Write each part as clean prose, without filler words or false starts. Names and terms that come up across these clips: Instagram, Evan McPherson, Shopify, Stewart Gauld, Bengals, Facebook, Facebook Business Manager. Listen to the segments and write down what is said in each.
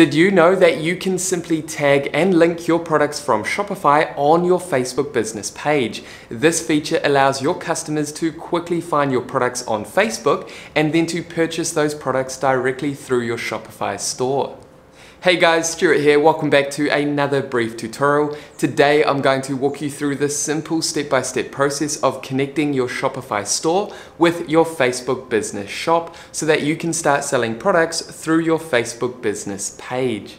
Did you know that you can simply tag and link your products from Shopify on your Facebook business page? This feature allows your customers to quickly find your products on Facebook and then to purchase those products directly through your Shopify store. Hey guys, Stuart here. Welcome back to another brief tutorial. Today I'm going to walk you through the simple step-by-step process of connecting your Shopify store with your Facebook business shop so that you can start selling products through your Facebook business page.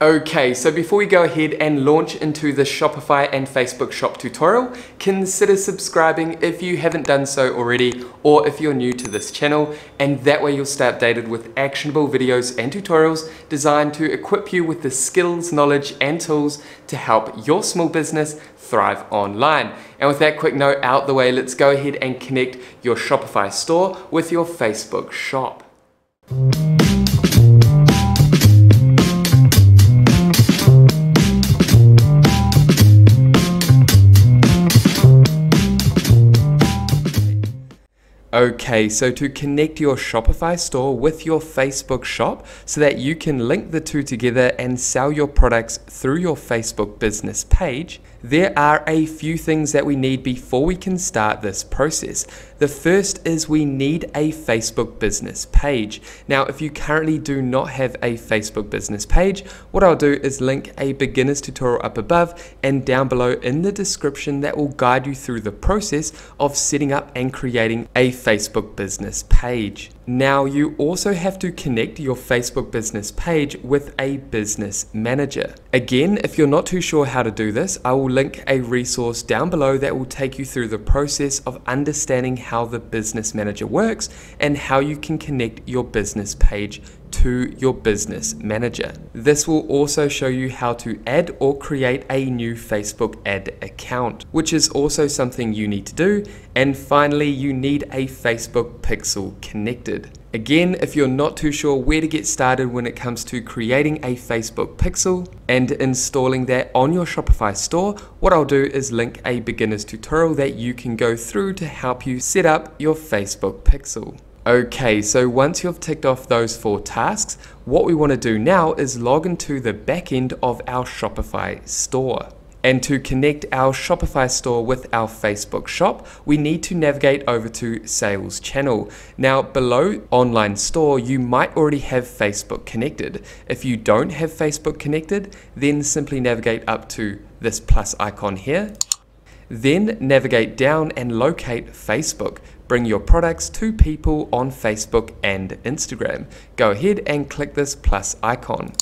Okay, so before we go ahead and launch into the Shopify and Facebook shop tutorial, consider subscribing if you haven't done so already or if you're new to this channel, and that way you'll stay updated with actionable videos and tutorials designed to equip you with the skills, knowledge and tools to help your small business thrive online. And with that quick note out the way, let's go ahead and connect your Shopify store with your Facebook shop. Okay, so to connect your Shopify store with your Facebook shop so that you can link the two together and sell your products through your Facebook business page, there are a few things that we need before we can start this process. The first is we need a Facebook business page. Now, if you currently do not have a Facebook business page, what I'll do is link a beginner's tutorial up above and down below in the description that will guide you through the process of setting up and creating a Facebook business page. Now, you also have to connect your Facebook business page with a business manager. Again, if you're not too sure how to do this, I will link a resource down below that will take you through the process of understanding how the business manager works and how you can connect your business page to your business manager. This will also show you how to add or create a new Facebook ad account, which is also something you need to do. And finally, you need a Facebook pixel connected. Again, if you're not too sure where to get started when it comes to creating a Facebook pixel and installing that on your Shopify store, what I'll do is link a beginner's tutorial that you can go through to help you set up your Facebook pixel. Okay, so once you've ticked off those four tasks, what we want to do now is log into the back end of our Shopify store. And to connect our Shopify store with our Facebook shop, we need to navigate over to Sales Channel. Now, below Online Store, you might already have Facebook connected. If you don't have Facebook connected, then simply navigate up to this plus icon here. Then navigate down and locate Facebook. Bring your products to people on Facebook and Instagram. Go ahead and click this plus icon.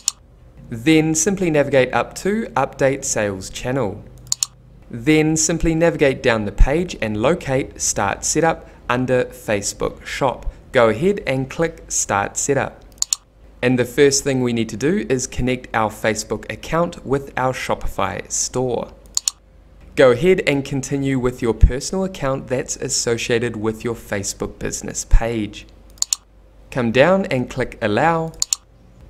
Then simply navigate up to Update Sales Channel. Then simply navigate down the page and locate Start Setup under Facebook Shop. Go ahead and click Start Setup. And the first thing we need to do is connect our Facebook account with our Shopify store. Go ahead and continue with your personal account that's associated with your Facebook business page. Come down and click Allow.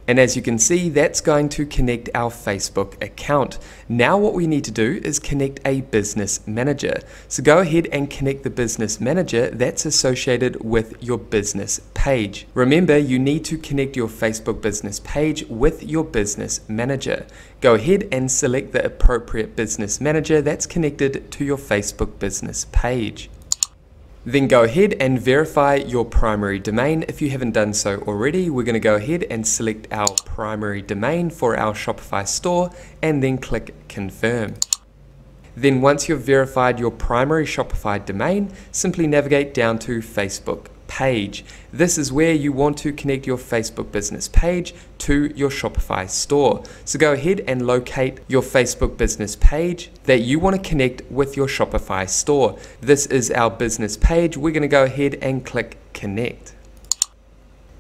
And as you can see, that's going to connect our Facebook account. Now what we need to do is connect a business manager. So go ahead and connect the business manager that's associated with your business page. Remember, you need to connect your Facebook business page with your business manager. Go ahead and select the appropriate business manager that's connected to your Facebook business page. Then go ahead and verify your primary domain if you haven't done so already. We're going to go ahead and select our primary domain for our Shopify store and then click Confirm. Then once you've verified your primary Shopify domain, simply navigate down to Facebook page. This is where you want to connect your Facebook business page to your Shopify store. So go ahead and locate your Facebook business page that you want to connect with your Shopify store. This is our business page. We're going to go ahead and click Connect.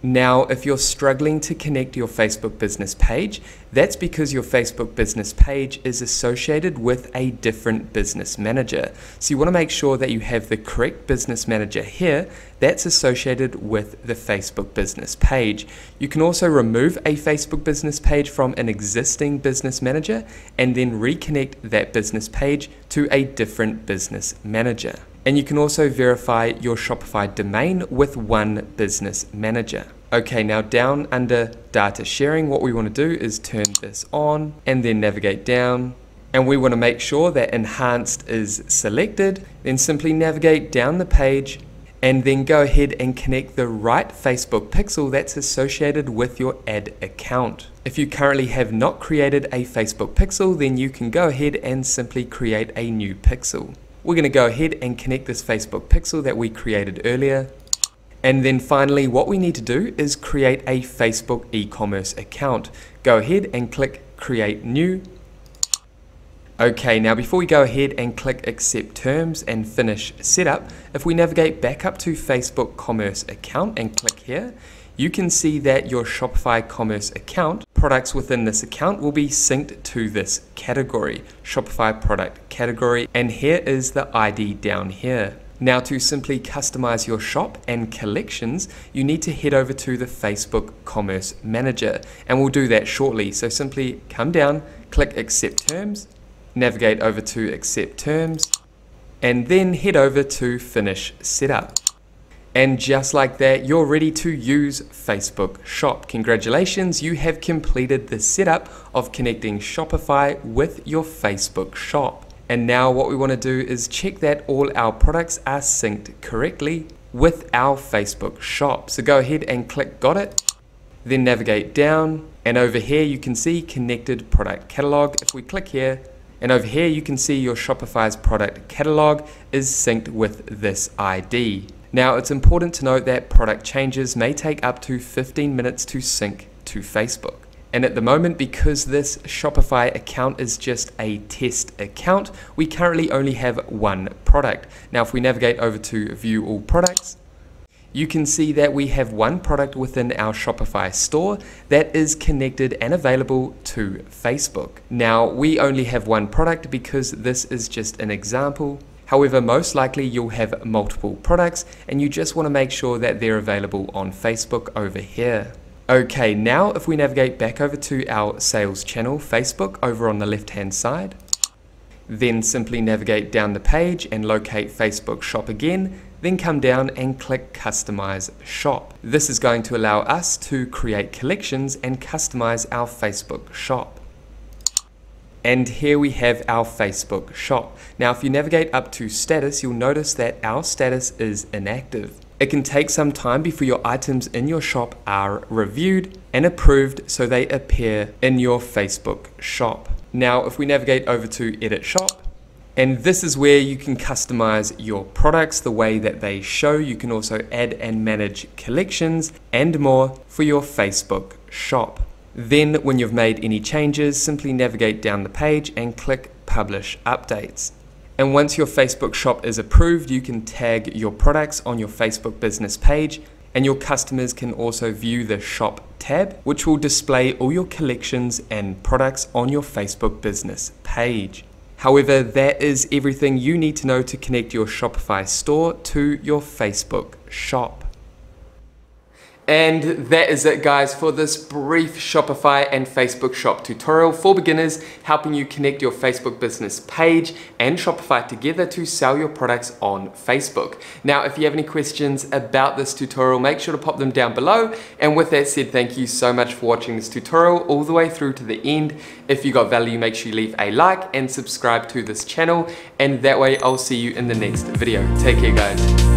Now, if you're struggling to connect your Facebook business page, that's because your Facebook business page is associated with a different business manager. So you want to make sure that you have the correct business manager here that's associated with the Facebook business page. You can also remove a Facebook business page from an existing business manager and then reconnect that business page to a different business manager. And you can also verify your Shopify domain with one business manager. Okay, now down under data sharing, what we want to do is turn this on and then navigate down. And we want to make sure that enhanced is selected. Then simply navigate down the page and then go ahead and connect the right Facebook pixel that's associated with your ad account. If you currently have not created a Facebook pixel, then you can go ahead and simply create a new pixel. We're going to go ahead and connect this Facebook pixel that we created earlier. And then finally, what we need to do is create a Facebook e-commerce account. Go ahead and click Create New. Okay, now before we go ahead and click Accept Terms and Finish Setup, if we navigate back up to Facebook Commerce Account and click here, you can see that your Shopify Commerce Account products within this account will be synced to this category, Shopify Product Category, and here is the ID down here. Now to simply customize your shop and collections, you need to head over to the Facebook Commerce Manager, and we'll do that shortly. So simply come down, click Accept Terms, navigate over to Accept Terms, and then head over to Finish Setup. And just like that, you're ready to use Facebook Shop. Congratulations, you have completed the setup of connecting Shopify with your Facebook Shop. And now what we want to do is check that all our products are synced correctly with our Facebook Shop. So go ahead and click Got It, then navigate down, and over here you can see Connected Product Catalog. If we click here, and over here you can see your Shopify's product catalog is synced with this ID. Now it's important to note that product changes may take up to 15 minutes to sync to Facebook. And at the moment, because this Shopify account is just a test account, we currently only have one product. Now, if we navigate over to View All Products, you can see that we have one product within our Shopify store that is connected and available to Facebook. Now, we only have one product because this is just an example. However, most likely you'll have multiple products and you just want to make sure that they're available on Facebook over here. Okay, now if we navigate back over to our sales channel, Facebook, over on the left-hand side, then simply navigate down the page and locate Facebook Shop again, then come down and click Customize Shop. This is going to allow us to create collections and customize our Facebook Shop. And here we have our Facebook Shop. Now, if you navigate up to status, you'll notice that our status is inactive. It can take some time before your items in your shop are reviewed and approved so they appear in your Facebook Shop. Now, if we navigate over to Edit Shop, and this is where you can customize your products, the way that they show. You can also add and manage collections and more for your Facebook Shop. Then, when you've made any changes, simply navigate down the page and click Publish Updates. And once your Facebook Shop is approved, you can tag your products on your Facebook business page, and your customers can also view the Shop tab, which will display all your collections and products on your Facebook business page. However, that is everything you need to know to connect your Shopify store to your Facebook Shop. And that is it, guys, for this brief Shopify and Facebook Shop tutorial for beginners, helping you connect your Facebook business page and Shopify together to sell your products on Facebook. Now, if you have any questions about this tutorial, make sure to pop them down below. And with that said, thank you so much for watching this tutorial all the way through to the end. If you got value, make sure you leave a like and subscribe to this channel. And that way, I'll see you in the next video. Take care, guys.